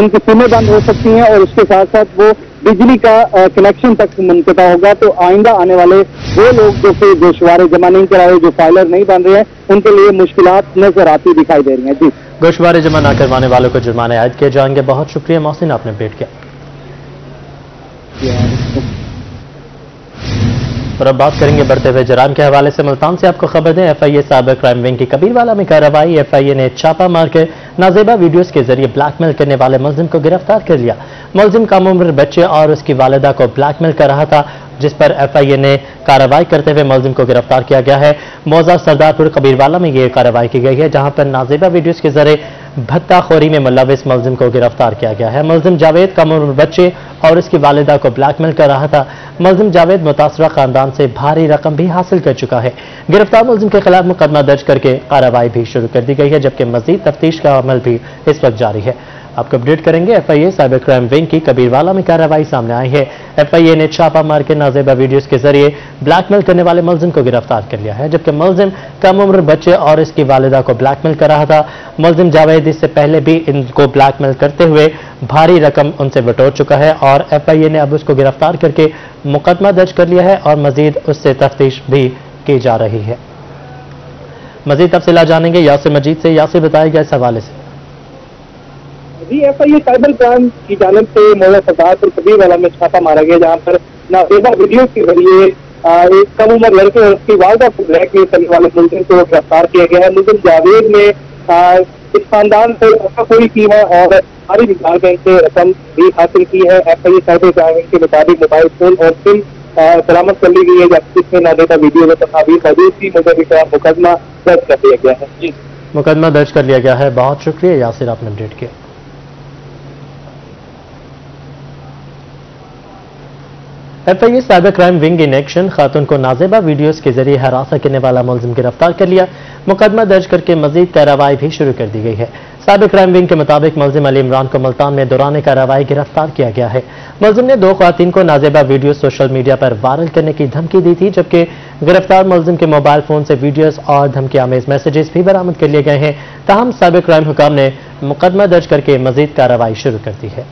उनकी सीमें बंद हो सकती हैं और उसके साथ साथ वो बिजली का कनेक्शन तक मुनक़ता होगा। तो आइंदा आने वाले वो लोग जो कि गोशवारे जमा नहीं कराए, जो फाइलर नहीं बन रहे हैं, उनके लिए मुश्किलात नजर आती दिखाई दे रही हैं। जी, गोशवारे जमा ना करवाने वालों को जुर्माने आयद किए जाएंगे। बहुत शुक्रिया मोहसिन, आपने अपडेट किया। और अब बात करेंगे बढ़ते हुए जराम के हवाले से। मुल्तान से आपको खबर दें, एफआईए साइबर क्राइम विंग की कबीरवाला में कार्रवाई। एफआईए ने छापा मारकर नाजेबा वीडियोस के जरिए ब्लैकमेल करने वाले मुलजिम को गिरफ्तार कर लिया। मुलजिम कम उम्र बच्चे और उसकी वालिदा को ब्लैकमेल कर रहा था, जिस पर एफआईए ने कार्रवाई करते हुए मुलजिम को गिरफ्तार किया गया है। मौजा सरदारपुर कबीरवाला में यह कार्रवाई की गई है, जहां पर नाजेबा वीडियोस के जरिए भत्ताखोरी में मुलविस मुलजिम को गिरफ्तार किया गया है। मुलजिम जावेद कम उम्र बच्चे और उसकी वालिदा को ब्लैकमेल कर रहा था। मुलजिम जावेद मुतासरा खानदान से भारी रकम भी हासिल कर चुका है। गिरफ्तार मुलजिम के खिलाफ मुकदमा दर्ज करके कार्रवाई भी शुरू कर दी गई है, जबकि मजीद तफ्तीश का अमल भी इस वक्त जारी है। आपको अपडेट करेंगे, एफआईए साइबर क्राइम विंग की कबीरवाला में कार्रवाई सामने आई है। एफआईए ने छापा मार के नाजेबा वीडियोस के जरिए ब्लैकमेल करने वाले मुलजिम को गिरफ्तार कर लिया है, जबकि मुलजिम कम उम्र बच्चे और इसकी वालिदा को ब्लैकमेल कर रहा था। मुलजिम जावेद इससे पहले भी इनको ब्लैकमेल करते हुए भारी रकम उनसे बटोर चुका है और एफआईए ने अब उसको गिरफ्तार करके मुकदमा दर्ज कर लिया है और मजीद उससे तफ्तीश भी की जा रही है। मजीद तफसीला जानेंगे यासिर मजीद से। यासिर बताएगा इस हवाले से। जी, एफआईए साइबर क्राइम की जानब से मौला सरदारपुर कबीरवाला में छापा मारा गया, जहाँ पर नाजेबा वीडियो के जरिए एक कम उम्र लड़के और उसकी वालदा को ब्लैकमेल करने वाले मुलजिम को गिरफ्तार किया गया है। मुलजिम जावेद ने इस खानदान से उसका कोई सीमा और सारी विचार बैंक से रकम भी हासिल की है। F I A cyber crime के मुताबिक मोबाइल फोन और सिम बरामद कर ली गई है, जबकि इसमें नादे का वीडियो में तस्वीर मौजूद थी। मुझे मुकदमा दर्ज कर दिया गया है। जी, मुकदमा दर्ज कर लिया गया है। बहुत शुक्रिया यासिर, आपने अपडेट किया। F I A cyber crime wing in action, खातून को नाजेबा वीडियोस के जरिए हरासा करने वाला मुलजिम गिरफ्तार कर लिया। मुकदमा दर्ज करके मजीद कार्रवाई भी शुरू कर दी गई है। साइबर क्राइम विंग के मुताबिक मुलजिम अली इमरान को मुल्तान में दौरान कार्रवाई गिरफ्तार किया गया है। मुलजिम ने दो खातून को नाजेबा वीडियो सोशल मीडिया पर वायरल करने की धमकी दी थी, जबकि गिरफ्तार मुलजिम के मोबाइल फोन से वीडियोस और धमकी आमेज मैसेजेस भी बरामद कर लिए गए हैं। ताहम साइबर क्राइम हुकाम ने मुकदमा दर्ज करके मजीद कार्रवाई शुरू कर दी है।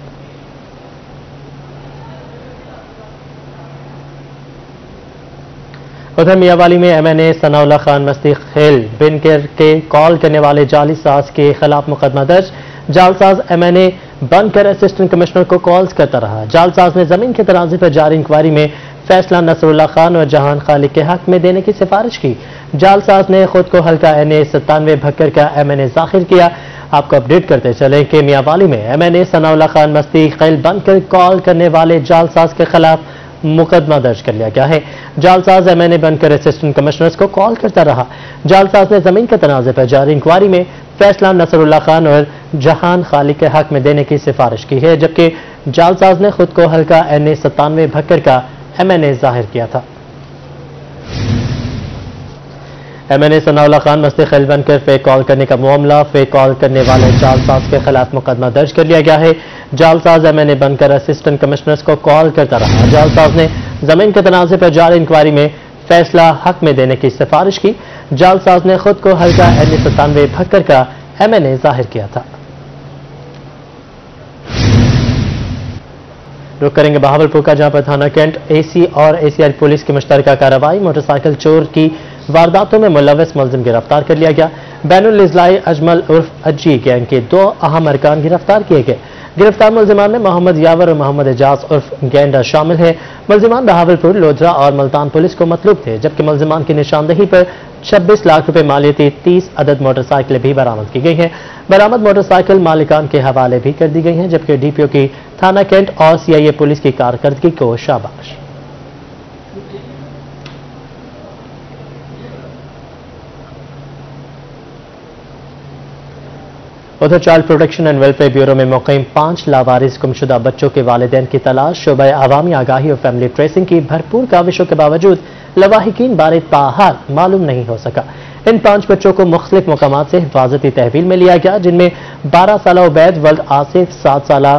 उधर मियांवाली में M N A Sanaullah Khan Mastikhel Binkar के कॉल करने वाले जालसाज के खिलाफ मुकदमा दर्ज। जालसाज एम एन ए बनकर असिस्टेंट कमिश्नर को कॉल्स करता रहा। जालसाज ने जमीन के तराजे पर जारी इंक्वायरी में फैसला नसरुल्लाह खान और जहान खालिक के हक में देने की सिफारिश की। जालसाज ने खुद को हल्का एन ए सत्तानवे भक्कर का एम एन ए दाखिल किया। आपको अपडेट करते चले कि मियांवाली में M N A Sanaullah Khan Mastikhel बनकर कॉल करने वाले जालसाज के खिलाफ मुकदमा दर्ज कर लिया गया है। जालसाज एम एन ए बनकर असिस्टेंट कमिश्नर्स को कॉल करता रहा। जालसाज ने जमीन के तनाजे पर जारी इंक्वायरी में फैसला नसरुल्लाह खान और जहान खालिक के हक में देने की सिफारिश की है, जबकि जालसाज ने खुद को हल्का एन ए सत्तानवे भक्कर का एम एन ए जाहिर किया था। M N A Sanaullah Khan Mastikhel बनकर फेक कॉल करने का मामला, फेक कॉल करने वाले जालसाज के खिलाफ मुकदमा दर्ज कर लिया गया है। जालसाज एम एन ए बनकर असिस्टेंट कमिश्नर्स को कॉल करता रहा। जालसाज ने जमीन के तनाजे पर जारी इंक्वायरी में फैसला हक में देने की सिफारिश की। जालसाज ने खुद को हल्का एन ए सत्तानवे भक्कर का एम एन ए जाहिर किया था। रुक करेंगे बहावलपुर का, जहां पर थाना कैंट ए सी और ए सी आई पुलिस की मुश्तरका कार्रवाई, मोटरसाइकिल चोर की वारदातों में मुलविस मुलजिम गिरफ्तार कर लिया गया। बैनुल इज़लाई अजमल उर्फ अज्जी गैंग के दो अहम अरकान गिरफ्तार किए गए। गिरफ्तार मुलजिमान में मोहम्मद यावर और मोहम्मद एजाज उर्फ गेंडा शामिल है। मुलजिमान बहावलपुर, लोधरा और मुल्तान पुलिस को मतलूब थे, जबकि मुलजिमान की निशानदेही पर छब्बीस लाख रुपए मालियती तीस अदद मोटरसाइकिलें भी बरामद की गई हैं। बरामद मोटरसाइकिल मालिकान के हवाले भी कर दी गई हैं, जबकि डी पी ओ की थाना कैंट और सी आई ए पुलिस की कारकर्दगी को शाबाश। उधर child protection and welfare bureau में मुकैम पांच लावारिस गुमशुदा बच्चों के वालिदैन की तलाश, शोबा अवामी आगाही और फैमिली ट्रेसिंग की भरपूर काविशों के बावजूद लवाहिकीन बारे ताहार मालूम नहीं हो सका। इन पांच बच्चों को मुख्तलिफ मकामात से हिफाजती तहवील में लिया गया, जिनमें बारह साल उबैद वल्द आसिफ सात साल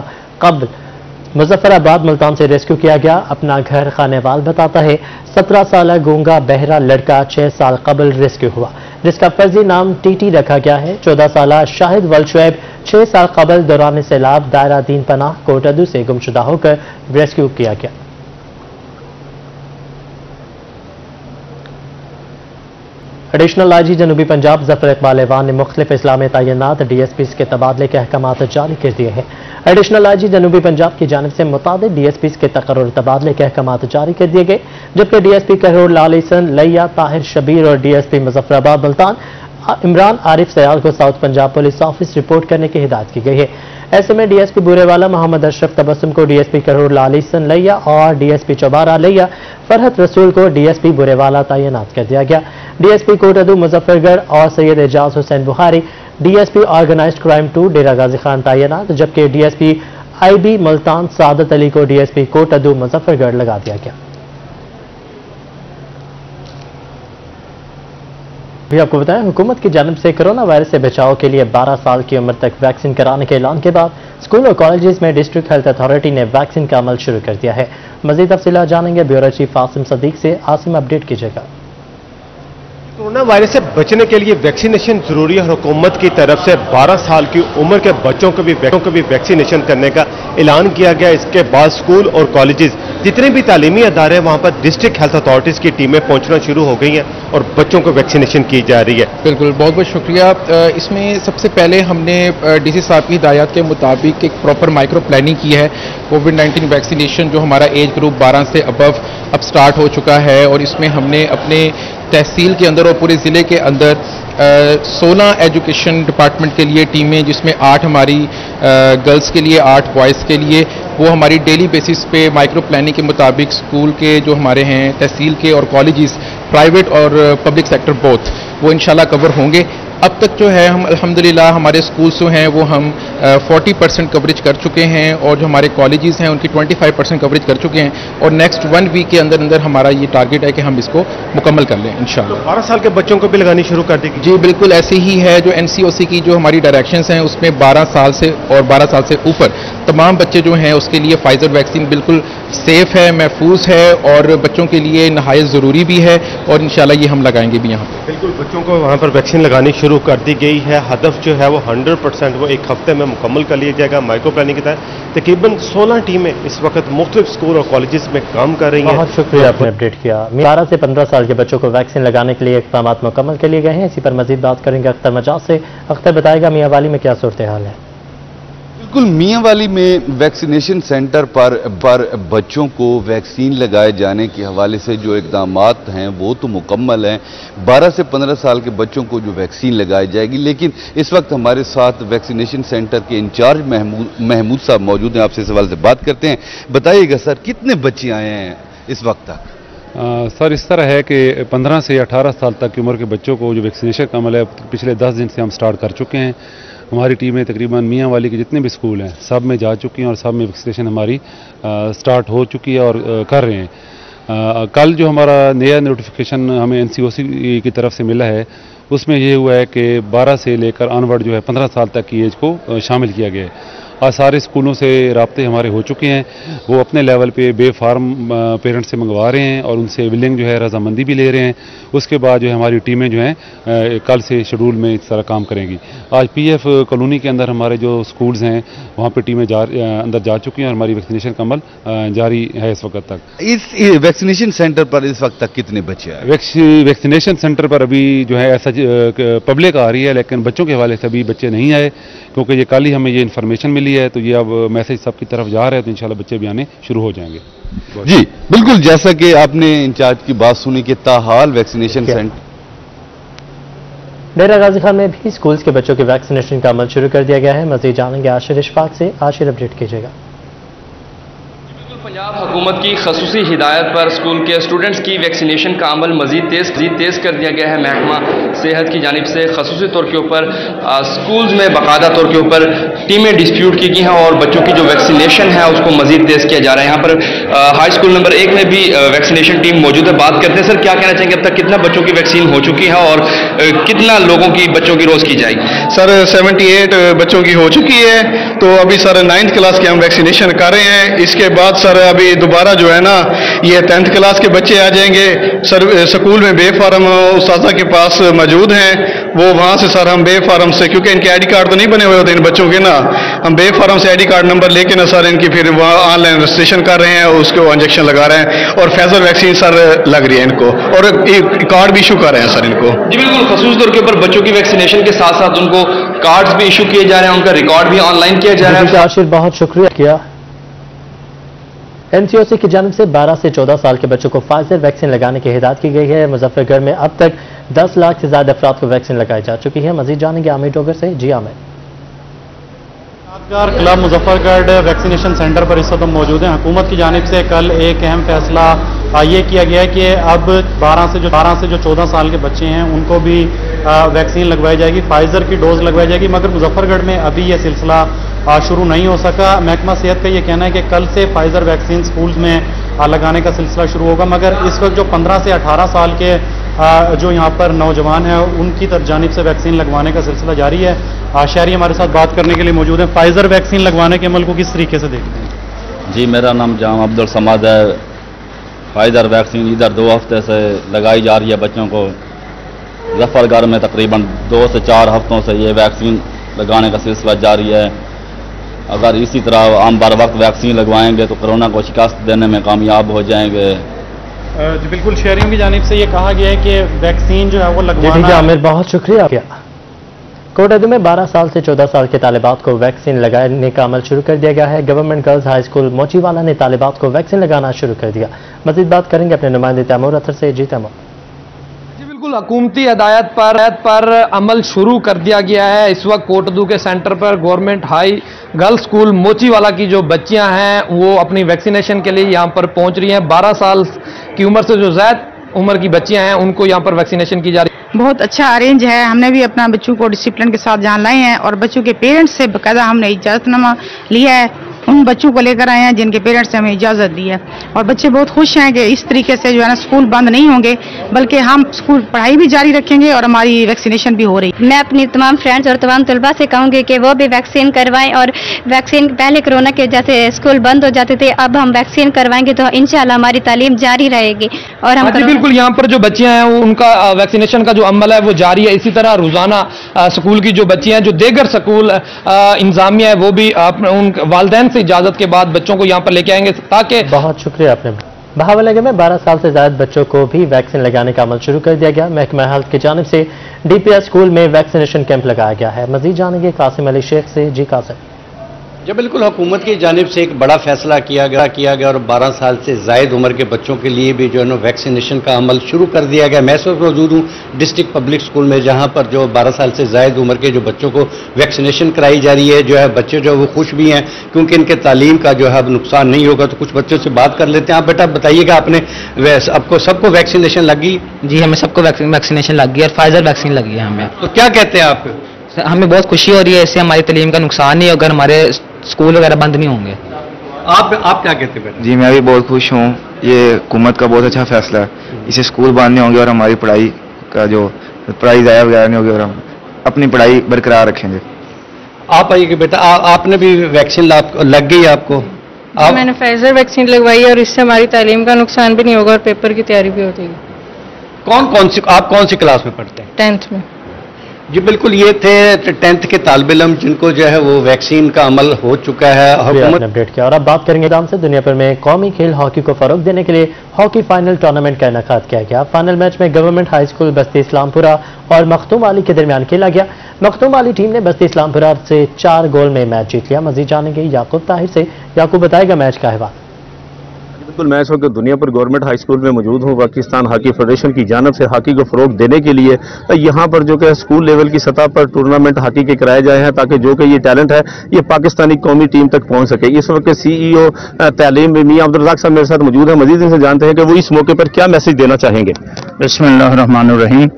कब्ल मुजफ्फराबाद मुल्तान से रेस्क्यू किया गया, अपना घर खानेवाल बताता है। सत्रह साल गूंगा बहरा लड़का छह साल कबल रेस्क्यू हुआ, जिसका फर्जी नाम टी टी रखा गया है। चौदह साल शाहिद वल शुएब छह साल कबल दौरान सैलाब दायरा दीन पनाह कोटद्दू से गुमशुदा होकर रेस्क्यू किया गया। एडिशनल आई जी जनूबी पंजाब जफर इकबाल एवान ने मुख्तलिफ इस्लामी तैनात डी एस पी के तबादले के अहकाम जारी कर दिए हैं। एडिशनल आई जी जनूबी पंजाब की जानब से मुताबिक डी एस पी के तकर्रुर तबादले के अहकाम जारी कर दिए गए, जबकि D S P Kahror Lal Esan Layyah Tahir Shabbir और D S P Muzaffarabad Multan Imran Arif Sial को south Punjab police office report करने की हिदायत की गई है। ऐसे में D S P Burewala Mohammad Ashraf Tabassum को D S P Karor Lal Esan Layyah और डी एस पी चौबारा लैया फरहत रसूल को डी एस पी बूरेवाला तैनात कर दिया गया। D S P Kot Addu Muzaffargarh और Syed Ejaz Hussain Bukhari D S P organized crime to Dera Ghazi Khan तैनात, जबकि D S P I B Multan Saadat Ali को D S P Kot Addu Muzaffargarh लगा दिया गया। भी आपको बताएं, हुकूमत की जानब से कोरोना वायरस से बचाव के लिए बारह साल की उम्र तक वैक्सीन कराने के ऐलान के बाद स्कूल और कॉलेजेस में डिस्ट्रिक्ट हेल्थ अथॉरिटी ने वैक्सीन का अमल शुरू कर दिया है। मजीद तफसीला जानेंगे ब्यूरो चीफ आसिम सदीक से। आसिम, अपडेट कीजिएगा। कोरोना वायरस से बचने के लिए वैक्सीनेशन जरूरी है और हुकूमत की तरफ से बारह साल की उम्र के बच्चों को भी बच्चों को भी वैक्सीनेशन करने का ऐलान किया गया। इसके बाद स्कूल और कॉलेजेस जितने भी तालीमी अदारे हैं वहाँ पर डिस्ट्रिक्ट हेल्थ अथॉरिटीज़ की टीमें पहुँचना शुरू हो गई हैं और बच्चों को वैक्सीनेशन की जा रही है। बिल्कुल, बहुत बहुत शुक्रिया। इसमें सबसे पहले हमने डी सी साहब की हिदायत के मुताबिक एक प्रॉपर माइक्रो प्लानिंग की है। कोविड नाइन्टीन वैक्सीनेशन जो हमारा एज ग्रुप बारह से अबव अब स्टार्ट हो चुका है और इसमें हमने अपने तहसील के अंदर और पूरे ज़िले के अंदर सोलह एजुकेशन डिपार्टमेंट के लिए टीमें, जिसमें आठ हमारी गर्ल्स के लिए, आठ बॉयज़ के लिए, वो हमारी डेली बेसिस पे माइक्रो प्लानिंग के मुताबिक स्कूल के जो हमारे हैं, तहसील के और कॉलेजेस, प्राइवेट और पब्लिक सेक्टर बोथ, वो इंशाल्लाह कवर होंगे। अब तक जो है हम अल्हम्दुलिल्लाह हमारे स्कूल्स जो हैं वो हम चालीस परसेंट कवरेज कर चुके हैं और जो हमारे कॉलेजेस हैं उनकी पच्चीस परसेंट कवरेज कर चुके हैं और नेक्स्ट वन वीक के अंदर अंदर हमारा ये टारगेट है कि हम इसको मुकम्मल कर लें इंशाल्लाह। बारह साल के बच्चों को भी लगानी शुरू कर देगी? जी बिल्कुल ऐसे ही है, जो एनसीओसी की जो हमारी डायरेक्शंस हैं उसमें बारह साल से और बारह साल से ऊपर तमाम बच्चे जो हैं उसके लिए फाइजर वैक्सीन बिल्कुल सेफ है, महफूज है और बच्चों के लिए नहायत ज़रूरी भी है और इंशाल्लाह ये हम लगाएंगे भी यहाँ पर। बिल्कुल बच्चों को वहाँ पर वैक्सीन लगानी शुरू कर दी गई है। हदफ जो है वो सौ परसेंट वो एक हफ्ते में मुकम्मल कर लिया जाएगा। माइक्रो प्लानिंग के तहत तकरीबन सोलह टीमें इस वक्त मुख्तलिफ स्कूल और कॉलेजेस में काम कर रही हैं। बहुत शुक्रिया आपने अपडेट किया। बारह से पंद्रह साल के बच्चों को वैक्सीन लगाने के लिए इक़दाम मुकम्मल कर लिए गए हैं। इसी पर मजीद बात करेंगे अख्तर मजाज से। अख्तर बताएगा मियांवाली में क्या सूरत हाल है? बिल्कुल मियांवाली में वैक्सीनेशन सेंटर पर पर बच्चों को वैक्सीन लगाए जाने के हवाले से जो इकदाम हैं वो तो मुकम्मल हैं। बारह से पंद्रह साल के बच्चों को जो वैक्सीन लगाई जाएगी, लेकिन इस वक्त हमारे साथ वैक्सीनेशन सेंटर के इंचार्ज महमूद साहब मौजूद हैं। आपसे सवाल से बात करते हैं। बताइएगा सर, कितने बच्चे आए हैं इस वक्त तक? आ, सर इस तरह है कि पंद्रह से अठारह साल तक की उम्र के बच्चों को जो वैक्सीनेशन का अमल है पिछले दस दिन से हम स्टार्ट कर चुके हैं। हमारी टीमें तकरीबन मियांवाली के जितने भी स्कूल हैं सब में जा चुकी हैं और सब में वैक्सीनेशन हमारी आ, स्टार्ट हो चुकी है और आ, कर रहे हैं। आ, कल जो हमारा नया नोटिफिकेशन हमें एनसीओसी की तरफ से मिला है उसमें यह हुआ है कि बारह से लेकर ऑनवर्ड जो है पंद्रह साल तक की एज को शामिल किया गया है। आज सारे स्कूलों से राब्ते हमारे हो चुके हैं, वो अपने लेवल पे बे फार्म पेरेंट्स से मंगवा रहे हैं और उनसे विलिंग जो है रजामंदी भी ले रहे हैं। उसके बाद जो है हमारी टीमें जो हैं कल से शेड्यूल में इस तरह काम करेंगी। आज पीएफ कॉलोनी के अंदर हमारे जो स्कूल्स हैं वहाँ पे टीमें जा अंदर जा चुकी हैं और हमारी वैक्सीनेशन का अमल जारी है इस वक्त तक। इस वैक्सीनेशन सेंटर पर इस वक्त तक कितने बच्चे हैं? वैक्सीनेशन सेंटर पर अभी जो है ऐसा पब्लिक आ रही है लेकिन बच्चों के हवाले से अभी बच्चे नहीं आए, क्योंकि ये कल ही हमें ये इन्फॉर्मेशन मिली है तो ये अब मैसेज सबकी तरफ जा रहा है तो इंशाल्लाह बच्चे भी आने शुरू हो जाएंगे। जी बिल्कुल, जैसा कि आपने इंचार्ज की बात सुनी कि ताहाल वैक्सीनेशन सेंटर डेरा गाजी खान में भी स्कूल्स के बच्चों के वैक्सीनेशन का अमल शुरू कर दिया गया है। मजीद जानेंगे आशिर इशफाक से। आशिर अपडेट कीजिएगा। पंजाब हुकूमत की खसूसी हिदायत पर स्कूल के स्टूडेंट्स की वैक्सीनेशन का अमल मजीद तेज तेज़ कर दिया गया है। महकमा सेहत की जानिब से खसूसी तौर के ऊपर स्कूल्स में बाकायदा तौर के ऊपर टीमें डिस्प्यूट की गई हैं और बच्चों की जो वैक्सीनेशन है उसको मजीद तेज़ किया जा रहा है। यहाँ पर आ, हाई स्कूल नंबर एक में भी वैक्सीनेशन टीम मौजूद है। बात करते हैं सर, क्या कहना चाहेंगे, अब तक कितना बच्चों की वैक्सीन हो चुकी है और कितना लोगों की बच्चों की रोज़ की जाएगी? सर सेवेंटी एट बच्चों की हो चुकी है, तो अभी सर नाइन्थ क्लास के हम वैक्सीनेशन कर रहे हैं। इसके बाद सर अभी दोबारा जो है ना ये टेंथ क्लास के बच्चे आ जाएंगे। सर स्कूल में बे फार्म उस्ताद के पास मौजूद हैं, वो वहाँ से सर हम बे फार्म से, क्योंकि इनके आईडी कार्ड तो नहीं बने हुए होते इन बच्चों के ना, हम बे फार्म से आईडी कार्ड नंबर लेके ना सर इनकी फिर वहाँ ऑनलाइन रजिस्ट्रेशन कर रहे हैं और उसको इंजेक्शन लगा रहे हैं और फाइजर वैक्सीन सर लग रही है इनको और कार्ड भी इशू कर रहे हैं सर इनको। जी बिल्कुल, खसूस तौर के ऊपर बच्चों की वैक्सीनेशन के साथ साथ उनको कार्ड्स भी इशू किए जा रहे हैं, उनका रिकॉर्ड भी ऑनलाइन किया जा रहा है। आशिर बहुत शुक्रिया किया। एनसीओसी की जानिब से बारह से चौदह साल के बच्चों को फाइजर वैक्सीन लगाने की हिदायत की गई है। मुजफ्फरगढ़ में अब तक दस लाख से ज्यादा अफराद को वैक्सीन लगाई जा चुकी है। मजीद जानेंगे आमिर डोगर से। जी आमिर, यादगार क्लब मुजफ्फरगढ़ वैक्सीनेशन सेंटर पर इस वक्त मौजूद हैं। हुकूमत की जानिब से कल एक अहम फैसला ये किया गया है कि अब बारह से जो बारह से जो चौदह साल के बच्चे हैं उनको भी वैक्सीन लगवाई जाएगी, फाइजर की डोज लगवाई जाएगी, मगर मुजफ्फरगढ़ में अभी ये सिलसिला शुरू नहीं हो सका। महकमा सेहत का ये कहना है कि कल से फाइजर वैक्सीन स्कूल्स में लगाने का सिलसिला शुरू होगा, मगर इस वक्त जो पंद्रह से अठारह साल के जो यहाँ पर नौजवान हैं उनकी तरफ जानिब से वैक्सीन लगवाने का सिलसिला जारी है। शहरी हमारे साथ बात करने के लिए मौजूद हैं। फाइजर वैक्सीन लगवाने के अमल को किस तरीके से देखते हैं? जी मेरा नाम जाम अब्दुल समाद है। फाइजर वैक्सीन इधर दो हफ्ते से लगाई जा रही है बच्चों को। मुजफ्फरगढ़ में तकरीबन दो से चार हफ्तों से ये वैक्सीन लगाने का सिलसिला जारी है। अगर इसी तरह हम बर वक्त वैक्सीन लगवाएंगे तो कोरोना को शिकस्त देने में कामयाब हो जाएंगे। जी बिल्कुल, शहरियों की जानिब से ये कहा गया है कि वैक्सीन जो है वो लगवाना है। आमिर बहुत शुक्रिया। कोटद्दू में बारह साल से चौदह साल के तालिबात को वैक्सीन लगाने का अमल शुरू कर दिया गया है। Government girls high school Mochiwala ने तालिबात को वैक्सीन लगाना शुरू कर दिया। मजीद बात करेंगे अपने नुमाइंदे तैमूर अतर से। जी तैमूर, बिल्कुल हुकूमती हदायत पर पर अमल शुरू कर दिया गया है। इस वक्त कोटदू के सेंटर पर government high girls school Mochiwala की जो बच्चियां हैं वो अपनी वैक्सीनेशन के लिए यहाँ पर पहुँच रही हैं। बारह साल की उम्र से जो ज़्यादा उम्र की बच्चियां हैं उनको यहाँ पर वैक्सीनेशन की जा रही है। बहुत अच्छा अरेंज है, हमने भी अपना बच्चों को डिसिप्लिन के साथ जान लाए हैं और बच्चों के पेरेंट्स से बाकायदा हमने इजाजतनामा लिया है, उन बच्चों को लेकर आए हैं जिनके पेरेंट्स ने हमें इजाज़त दी है। और बच्चे बहुत खुश हैं कि इस तरीके से जो है ना स्कूल बंद नहीं होंगे बल्कि हम स्कूल पढ़ाई भी जारी रखेंगे और हमारी वैक्सीनेशन भी हो रही है। मैं अपनी तमाम फ्रेंड्स और तमाम तलबा से कहूँगी कि वो भी वैक्सीन करवाएं और वैक्सीन पहले कोरोना के जैसे स्कूल बंद हो जाते थे, अब हम वैक्सीन करवाएंगे तो इंशाल्लाह हमारी तालीम जारी रहेगी। और हम बिल्कुल यहाँ पर जो बच्चियाँ हैं वो उनका वैक्सीनेशन का जो अमल है वो जारी है। इसी तरह रोज़ाना स्कूल की जो बच्चियाँ हैं जो देगर स्कूल इंजामिया है वो भी उन वालदैन इजाजत के बाद बच्चों को यहाँ पर लेके आएंगे ताकि। बहुत शुक्रिया आपने। बहावलपुर में बारह साल से ज्यादा बच्चों को भी वैक्सीन लगाने का अमल शुरू कर दिया गया। महकमा हेल्थ की जानिब से डीपीएस स्कूल में वैक्सीनेशन कैंप लगाया गया है। मजीद जानेंगे कासिम अली शेख से। जी कासिम। जी बिल्कुल, हुकूमत की जानिब से एक बड़ा फैसला किया गया किया गया और बारह साल से जायद उम्र के बच्चों के लिए भी जो है ना वैक्सीनेशन का अमल शुरू कर दिया गया। मैं सब मौजूद हूँ डिस्ट्रिक्ट पब्लिक स्कूल में जहाँ पर जो बारह साल से जायद उम्र के जो बच्चों को वैक्सीनेशन कराई जा रही है। जो है बच्चे जो है वो खुश भी हैं क्योंकि इनके तालीम का जो है अब नुकसान नहीं होगा। तो कुछ बच्चों से बात कर लेते हैं। आप बेटा बताइएगा, आपने आपको सबको वैक्सीनेशन लगी? जी हमें सबको वैक्सीनेशन लग गई और फाइजर वैक्सीन लगी है हमें। तो क्या कहते हैं आप? हमें बहुत खुशी हो रही है, इससे हमारी तालीम का नुकसान नहीं होगा, हमारे स्कूल वगैरह बंद नहीं होंगे। आप आप क्या कहते हैं? जी मैं भी बहुत खुश हूँ, ये हुकूमत का बहुत अच्छा फैसला है। इसे स्कूल बंद नहीं होंगे और हमारी पढ़ाई का जो पढ़ाई ज़ाया वगैरह नहीं होगी और हम अपनी पढ़ाई बरकरार रखेंगे। आप आइए कि बेटा आ, आपने भी वैक्सीन लग गई आपको? आप... मैंने फाइजर वैक्सीन लगवाई है और इससे हमारी तालीम का नुकसान भी नहीं होगा और पेपर की तैयारी भी हो जाएगी। कौन कौन सी आप कौन सी क्लास में पढ़ते हैं? टेंथ में। जी बिल्कुल, ये थे टेंथ के तालिब इलम जिनको जो है वो वैक्सीन का अमल हो चुका है। अपडेट किया। और अब बात करेंगे दाम से। दुनिया भर में कौमी खेल हॉकी को फरोग देने के लिए हॉकी फाइनल टूर्नामेंट का इनका किया गया। फाइनल मैच में government high school Basti Islampura और मखदूम वाली के दरमियान खेला गया। मखदूम वाली टीम ने बस्ती इस्लामपुरा से चार गोल में मैच जीत लिया। मजीद जानेंगे याकूब ताहिर से। याकूब बताएगा मैच का अहवाल। बिल्कुल, मैं इस वक्त दुनिया पर गवर्नमेंट हाई स्कूल में मौजूद हूँ। पाकिस्तान हॉकी फेडरेशन की जानिब से हॉकी को फरोग देने के लिए यहाँ पर जो कि स्कूल लेवल की सतह पर टूर्नामेंट हॉकी के कराए जाए हैं ताकि जो कि ये टैलेंट है ये पाकिस्तानी कौमी टीम तक पहुँच सके। इस वक्त सीईओ तालीम मियां अब्दुल रज़ाक साहब मेरे साथ मौजूद हैं। मजीद इनसे जानते हैं कि वो इस मौके पर क्या मैसेज देना चाहेंगे। बिस्मिल्लाह रहमान रहीम।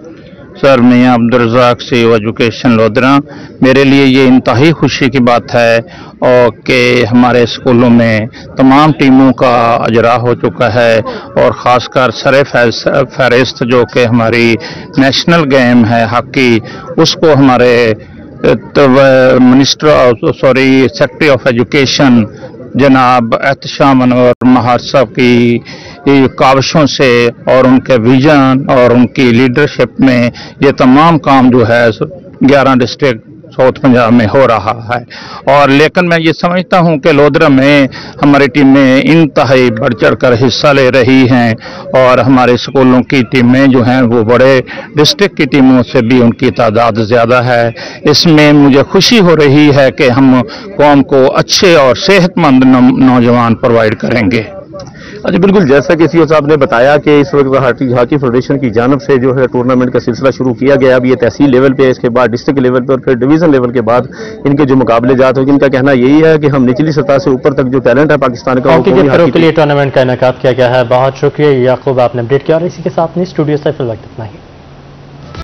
सर मियां अब्दुल रज़ाक से एजुकेशन लोधरा। मेरे लिए ये इंतहाई खुशी की बात है और कि हमारे स्कूलों में तमाम टीमों का अजरा हो चुका है और ख़ासकर सर फहरिस्त जो कि हमारी नेशनल गेम है हॉकी, उसको हमारे तो minister sorry secretary of education जनाब एहतशाम अनवर महार साहब की काविशों से और उनके विजन और उनकी लीडरशिप में ये तमाम काम जो है ग्यारह डिस्ट्रिक्ट साउथ पंजाब में हो रहा है। और लेकिन मैं ये समझता हूँ कि लोधरा में हमारी टीमें इंतहाई बढ़ चढ़ कर हिस्सा ले रही हैं और हमारे स्कूलों की टीमें जो हैं वो बड़े डिस्ट्रिक्ट की टीमों से भी उनकी तादाद ज़्यादा है। इसमें मुझे खुशी हो रही है कि हम कौम को अच्छे और सेहतमंद नौजवान प्रोवाइड करेंगे। अच्छा बिल्कुल, जैसा कि सीओ साहब ने बताया कि इस वक्त हॉकी हॉकी फेडरेशन की जानिब से जो है टूर्नामेंट का सिलसिला शुरू किया गया। अब ये तहसील लेवल पे, इसके बाद डिस्ट्रिक्ट लेवल पे और फिर डिवीज़न लेवल के बाद इनके जो मुकाबले जात होंगे। इनका कहना यही है कि हम निचली सतह से ऊपर तक जो टैलेंट है पाकिस्तान का टूर्नामेंट का इनका किया गया है। बहुत शुक्रिया याकूब, आपने अपडेट किया। और इसी के साथ स्टूडियो से फिर वक्त इतना ही।